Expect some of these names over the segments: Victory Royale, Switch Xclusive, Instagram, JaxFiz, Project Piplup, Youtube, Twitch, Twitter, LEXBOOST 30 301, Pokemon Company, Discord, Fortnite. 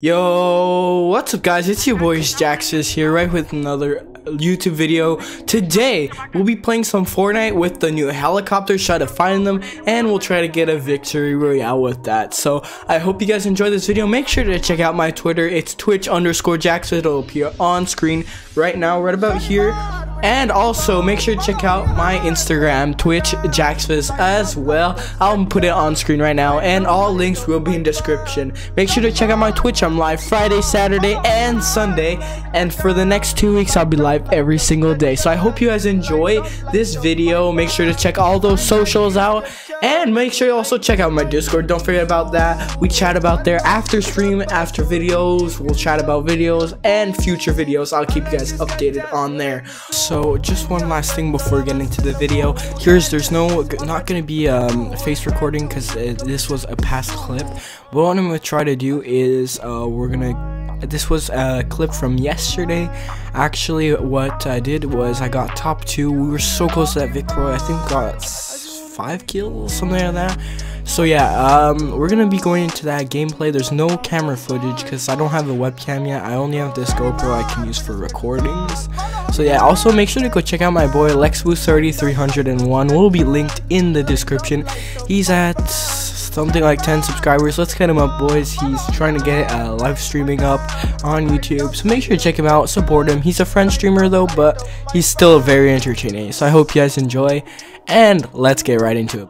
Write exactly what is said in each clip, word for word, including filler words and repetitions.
Yo, what's up guys, it's your boys JaxFiz here, right with another YouTube video. Today we'll be playing some Fortnite with the new helicopters, try to find them, and we'll try to get a victory royale with that. So I hope you guys enjoy this video. Make sure to check out my Twitter, it's Twitch underscore JaxFiz. It'll appear on screen right now, right about here. And also make sure to check out my Instagram, Twitch JaxFiz as well. I'll put it on screen right now, and all links will be in description. Make sure to check out my Twitch. I'm live Friday, Saturday, and Sunday, and for the next two weeks I'll be live every single day. So I hope you guys enjoy this video. Make sure to check all those socials out, and make sure you also check out my Discord. Don't forget about that. We chat about there after stream, after videos. We'll chat about videos and future videos. I'll keep you guys updated on there. So just one last thing before getting into the video. Here's there's no not gonna be um, face recording because uh, this was a past clip. But what I'm gonna try to do is uh, we're gonna this was a clip from yesterday. Actually, what I did was I got top two. We were so close to that victory. I think got five kills, something like that. So yeah, um, we're gonna be going into that gameplay. There's no camera footage because I don't have a webcam yet. I only have this GoPro I can use for recordings. So yeah, also make sure to go check out my boy LEXBOOST thirty three oh one. Will be linked in the description. He's at something like ten subscribers. Let's get him up, boys. He's trying to get uh, live streaming up on YouTube. So make sure to check him out, support him. He's a French streamer though, but he's still very entertaining. So I hope you guys enjoy, and let's get right into it.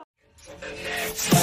So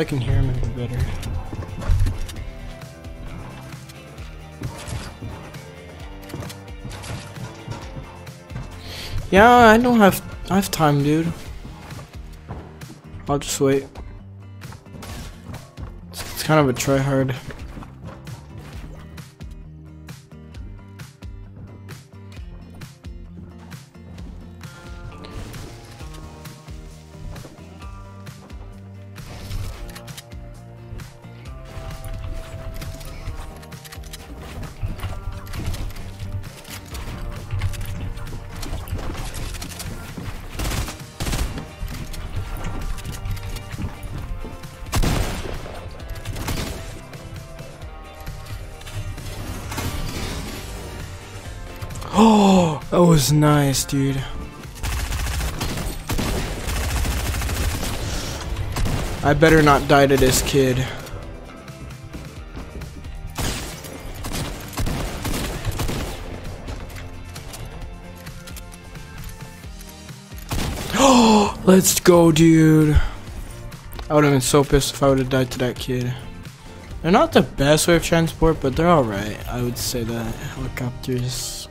I can hear him a bit better. Yeah, I don't have I have time, dude. I'll just wait. It's, it's kind of a try hard. Oh, that was nice, dude. I better not die to this kid. Oh, let's go, dude. I would have been so pissed if I would have died to that kid. They're not the best way of transport, but they're alright. I would say that helicopters,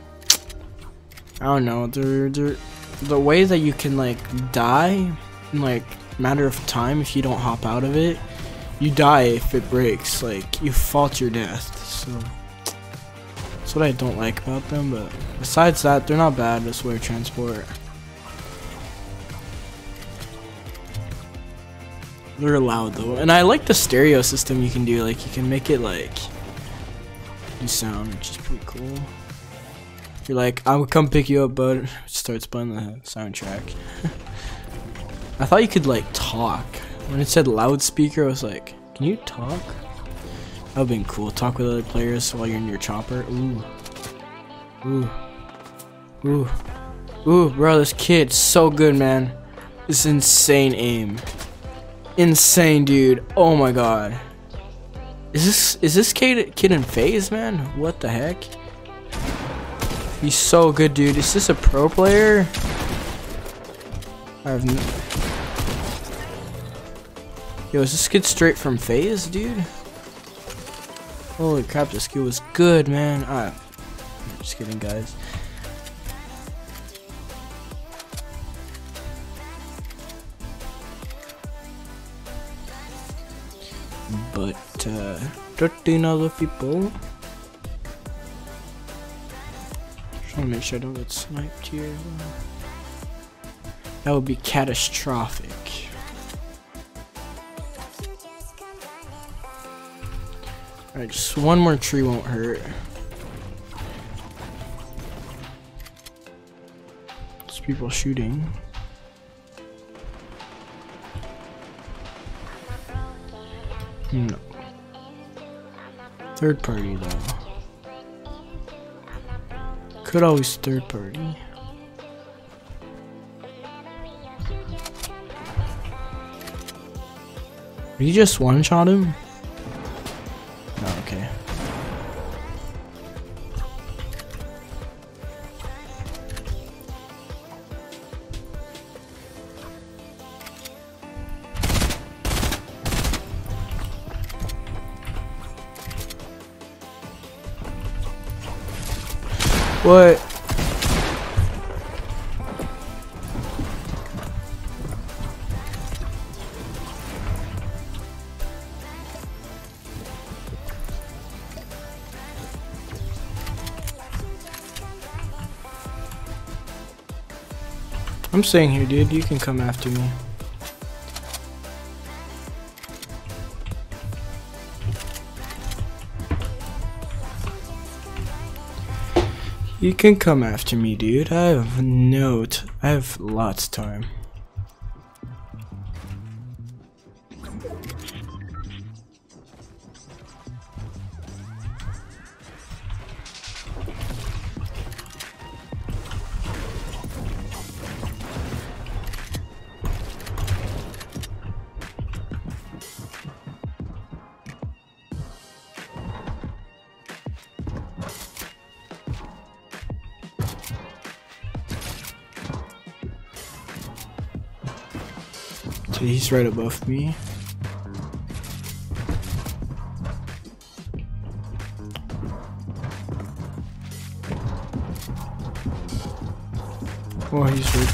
I don't know, they're, they're, the way that you can like die in like matter of time if you don't hop out of it, you die if it breaks, like you fault your death, so that's what I don't like about them, but besides that, they're not bad this way of transport. They're loud though, and I like the stereo system you can do, like you can make it like do sound, which is pretty cool. You're like, I will come pick you up, bud. Starts playing the soundtrack. I thought you could like talk. When it said loudspeaker, I was like, can you talk? That would've been cool. Talk with other players while you're in your chopper. Ooh. Ooh. Ooh. Ooh, bro, this kid's so good, man. This is insane aim. Insane, dude. Oh my god. Is this is this kid kid in phase, man? What the heck? He's so good, dude. Is this a pro player? I have no. Yo, is this kid straight from phase, dude? Holy crap, this kid was good, man. I, I'm just kidding, guys. But uh, thirteen other people. Just want to make sure I don't get sniped here. That would be catastrophic. Alright, just one more tree won't hurt. There's people shooting. No. Third party though. Could always third party. Did you just one-shot him? Oh, okay. What? I'm staying here, dude. You can come after me. You can come after me, dude. I have no t- I have lots of time. He's right above me. Oh, he's right.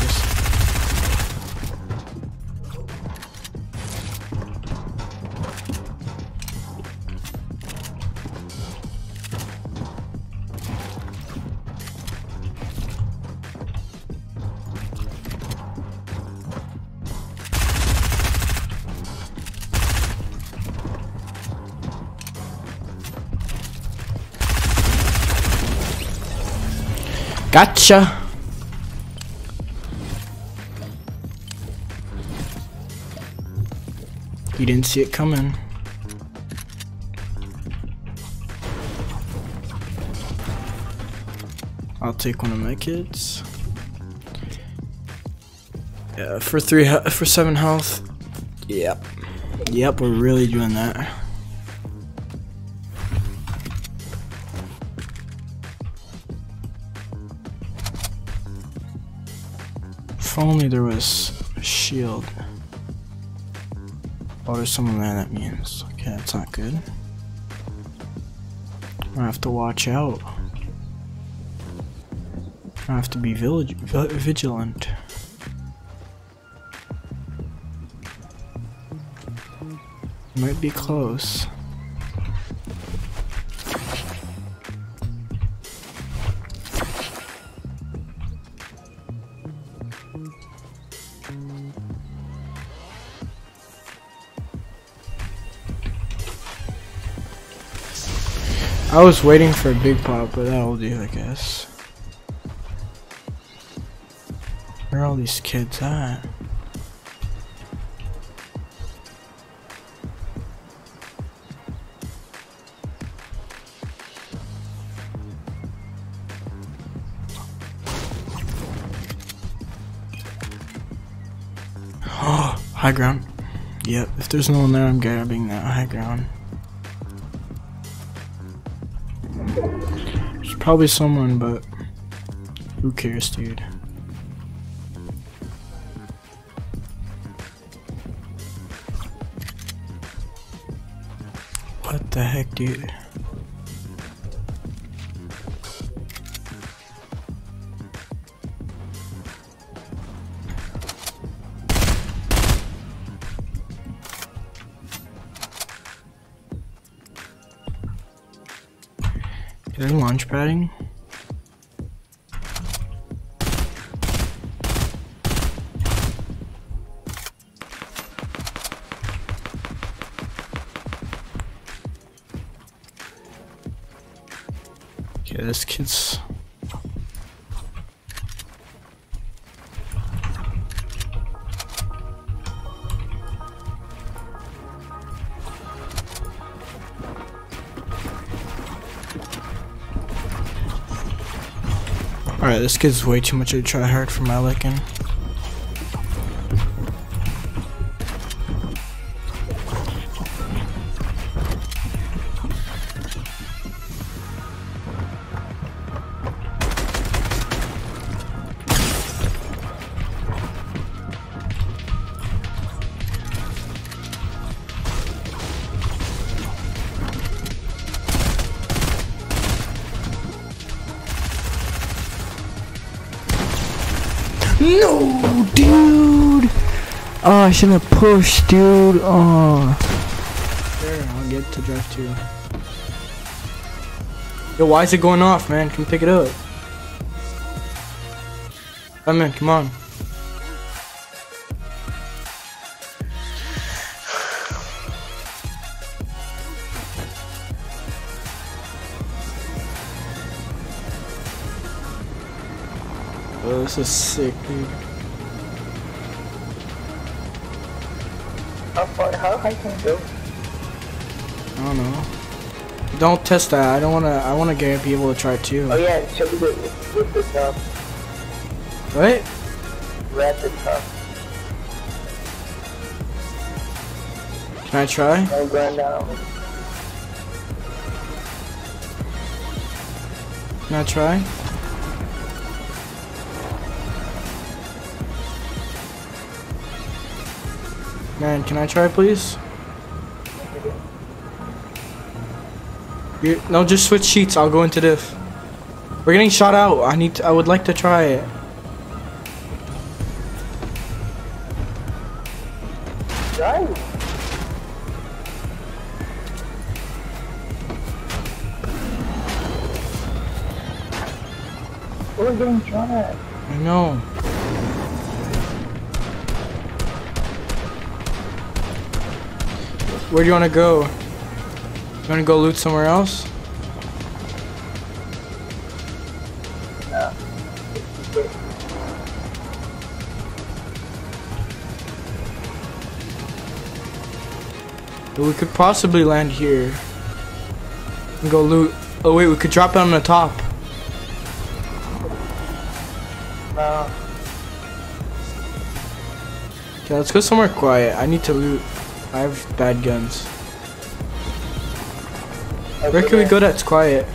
Gotcha. You didn't see it coming. I'll take one of my kids. Yeah, for three, for seven health. Yep. Yep, we're really doing that. If only there was a shield. Oh, there's someone there, that means. Okay, that's not good. I have to watch out. I have to be vigilant. Might be close. I was waiting for a big pop, but that'll do, I guess. Where are all these kids at? Oh, high ground. Yep, if there's no one there, I'm grabbing that high ground. There's probably someone, but who cares, dude? What the heck, dude? Is there launch padding? Okay, this kid's... Alright, this kid's way too much of a tryhard for my liking. No, dude! Oh, I shouldn't have pushed, dude. Oh. There, I'll get to draft two. Yo, why is it going off, man? Come pick it up. Come in, come on. Oh, this is sick, dude. How far, how high can it go? I don't know. Don't test that. I don't wanna. I wanna get people to try too. Oh yeah, show me the rapid top. What? Rapid top. Can I try? I'm going down. Can I try? Man, can I try, please? You're, no, just switch sheets. I'll go into diff. We're getting shot out. I need. To, I would like to try it. Try. We're getting shot at. I know. Where do you want to go? You want to go loot somewhere else? No. But we could possibly land here and go loot. Oh wait, we could drop it on the top. No. Okay, let's go somewhere quiet. I need to loot. I have bad guns. Where can we go that's quiet?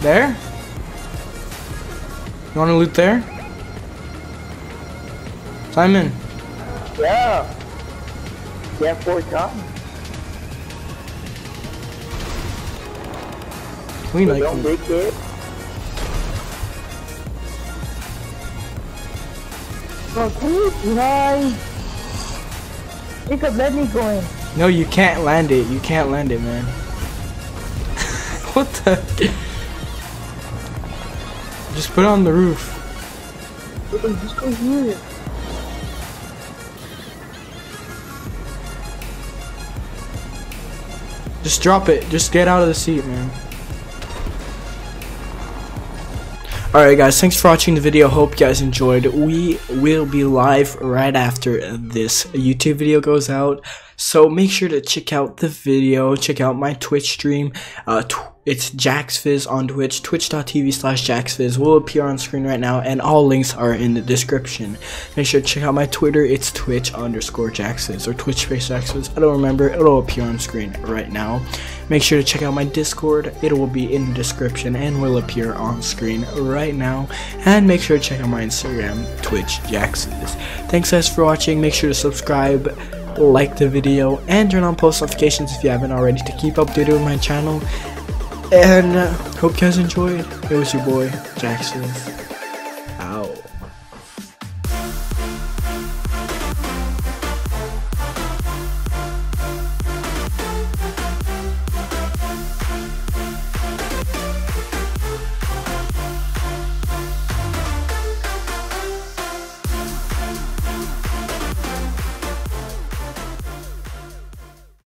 There? You wanna loot there? Simon. Yeah. Yeah, four guns. We like don't make it. Bro, can you try? Jacob, let me go in. No, you can't land it. You can't land it, man. What the? Just put it on the roof. Jacob, just go here. Just drop it. Just get out of the seat, man. Alright guys, thanks for watching the video, hope you guys enjoyed. We will be live right after this YouTube video goes out, so make sure to check out the video, check out my Twitch stream, uh, tw It's JaxFiz on Twitch. Twitch dot T V slash JaxFiz will appear on screen right now, and all links are in the description. Make sure to check out my Twitter. It's Twitch underscore JaxFiz or Twitch space JaxFiz. I don't remember. It'll appear on screen right now. Make sure to check out my Discord. It will be in the description and will appear on screen right now. And make sure to check out my Instagram, Twitch JaxFiz. Thanks guys for watching. Make sure to subscribe, like the video, and turn on post notifications if you haven't already to keep updated with my channel. And uh, hope you guys enjoyed. It was your boy, JaxFiz. Ow.